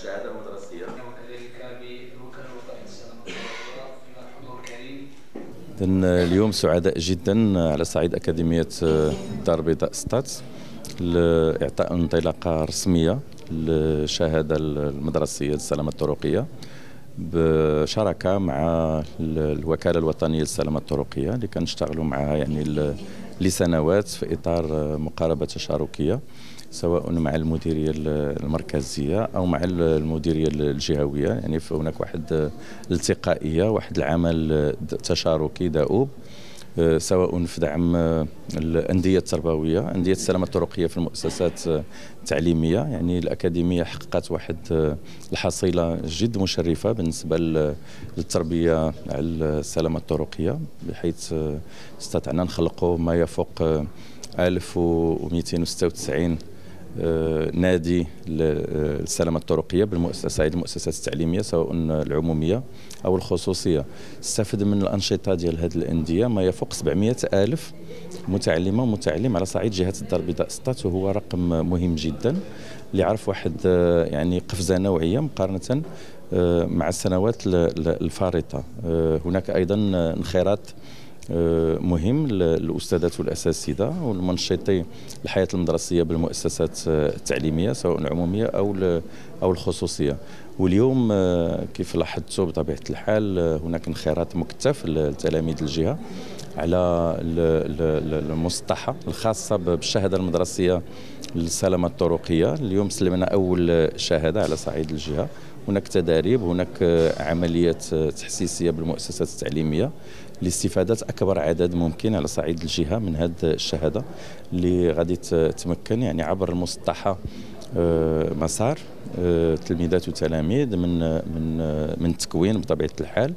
الشهاده المدرسيه. وكذلك بوكاله الوظائف السنه الحضور الكريم. اذا اليوم سعداء جدا على صعيد اكاديميه الدار البيضاء سطات لاعطاء انطلاقه رسميه للشهاده المدرسيه للسلامه الطرقيه بشراكه مع الوكاله الوطنيه للسلامه الطرقيه اللي كنشتغلوا معها يعني لسنوات في اطار مقاربه تشاركيه، سواء مع المديريه المركزيه او مع المديريه الجهويه. يعني فهناك واحد التقائيه، واحد العمل تشاركي دؤوب، سواء في دعم الانديه التربويه، انديه السلامه الطرقيه في المؤسسات التعليميه. يعني الاكاديميه حققت واحد الحصيله جد مشرفه بالنسبه للتربيه على السلامه الطرقيه، بحيث استطعنا نخلقوا ما يفوق 1296 نادي للسلامة الطرقية بالمؤسسات التعليمية، سواء العمومية أو الخصوصية. استفد من الأنشطة ديال هذه الأندية ما يفوق 700,000 متعلمة ومتعلم على صعيد جهة الدار البيضاء سطات، وهو رقم مهم جدا اللي عرف واحد يعني قفزة نوعية مقارنة مع السنوات الفارطة. هناك أيضا انخراط مهم للأستاذات والأساتذة والمنشطي الحياة المدرسية بالمؤسسات التعليمية، سواء العمومية أو الخصوصية. واليوم كيف لاحظتوا بطبيعة الحال هناك انخراط مكثف لتلاميذ الجهة على المصطحة الخاصة بالشهادة المدرسية للسلامة الطرقية. اليوم سلمنا أول شهادة على صعيد الجهة، هناك تدريب، هناك عمليات تحسيسية بالمؤسسات التعليمية لاستفادة أكبر عدد ممكن على صعيد الجهة من هذه الشهادة اللي غادي تمكن يعني عبر المسطحة مسار تلميذات وتلاميذ من التكوين بطبيعة الحال،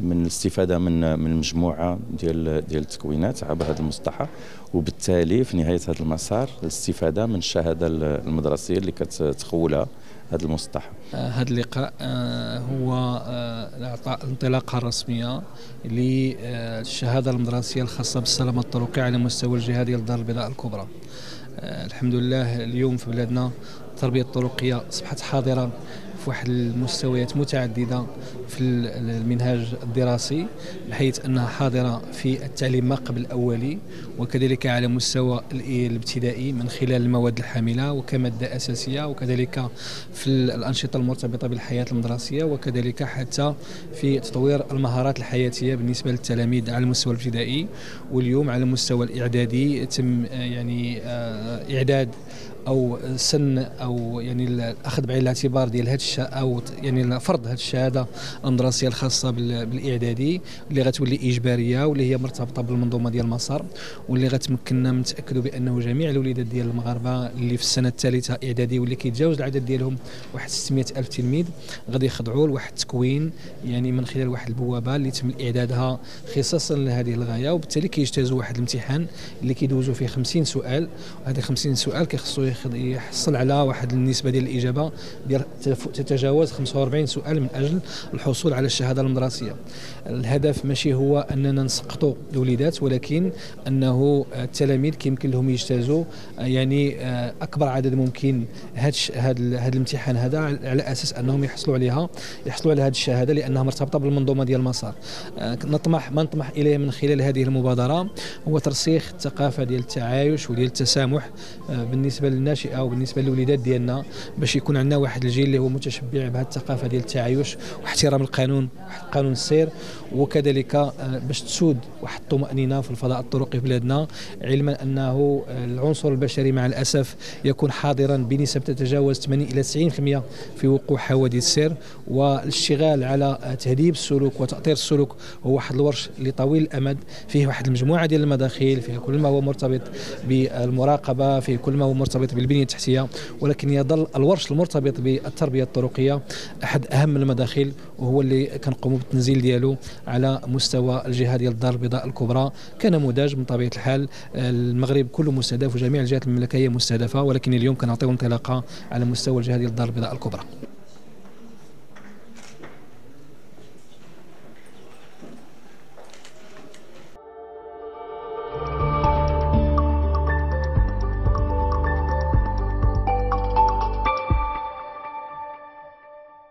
من الاستفادة من مجموعة ديال التكوينات عبر هذه المسطحة، وبالتالي في نهاية هذا المسار الاستفادة من الشهادة المدرسية اللي كتخولها هذا المسطح. هذا اللقاء هو اعطاء انطلاقه رسميه للشهاده المدرسيه الخاصه بالسلامه الطرقيه على مستوى الجهه ديال الدار البيضاء الكبرى. الحمد لله اليوم في بلادنا التربيه الطرقيه اصبحت حاضره في واحد المستويات متعدده في المنهاج الدراسي، بحيث انها حاضره في التعليم ما قبل الاولي، وكذلك على مستوى الابتدائي من خلال المواد الحامله وكماده اساسيه، وكذلك في الانشطه المرتبطه بالحياه المدرسيه، وكذلك حتى في تطوير المهارات الحياتيه بالنسبه للتلاميذ على المستوى الابتدائي. واليوم على المستوى الاعدادي تم يعني اعداد او سن او يعني الاخذ بعين الاعتبار ديال هاد او يعني فرض هاد الشهاده المدرسيه الخاصه بالاعدادي اللي غتولي اجباريه، واللي هي مرتبطه بالمنظومه ديال مسار، واللي غتمكننا من تاكدوا بانه جميع الوليدات ديال المغاربه اللي في السنه الثالثه اعدادي واللي كيتجاوز العدد ديالهم واحد 600,000 تلميذ غادي يخضعوا لواحد التكوين يعني من خلال واحد البوابه اللي تم اعدادها خصيصا لهذه الغايه، وبالتالي كيجتازوا واحد الامتحان اللي كيدوزوا فيه 50 سؤال، وهذه 50 سؤال كيخصو يحصل على واحد النسبه ديال الاجابه ديال تتجاوز 45 سؤال من اجل الحصول على الشهاده المدرسيه. الهدف ماشي هو اننا نسقطوا الوليدات، ولكن انه التلاميذ كيمكن لهم يجتازوا يعني اكبر عدد ممكن هذا الامتحان هذا، على اساس انهم يحصلوا على هذه الشهاده لانها مرتبطه بالمنظومه ديال المسار. ما نطمح اليه من خلال هذه المبادره هو ترسيخ الثقافه ديال التعايش وديال التسامح بالنسبه للناشئه وبالنسبه للوليدات ديالنا، باش يكون عندنا واحد الجيل اللي هو متشبع بهذه الثقافه ديال التعايش واحترام القانون قانون السير، وكذلك باش تسود واحد الطمأنينه في الفضاء الطرقي في بلادنا، علما انه العنصر البشري مع الاسف يكون حاضرا بنسب تتجاوز 80 الى 90% في وقوع حوادث السير، والاشتغال على تهذيب السلوك وتأطير السلوك هو واحد الورش اللي طويل الامد، فيه واحد المجموعه ديال المداخيل، فيه كل ما هو مرتبط بالمراقبه، فيه كل ما هو مرتبط بالبنيه التحتيه، ولكن يظل الورش المرتبط بالتربيه الطرقيه احد اهم المداخل، وهو اللي كنقوموا بالتنزيل ديالو على مستوى الجهه ديال الدار البيضاء الكبرى كنموذج. من طبيعه الحال المغرب كله مستهدف وجميع الجهات المملكيه مستهدفه، ولكن اليوم كنعطيو انطلاقه على مستوى الجهه ديال الدار البيضاء الكبرى.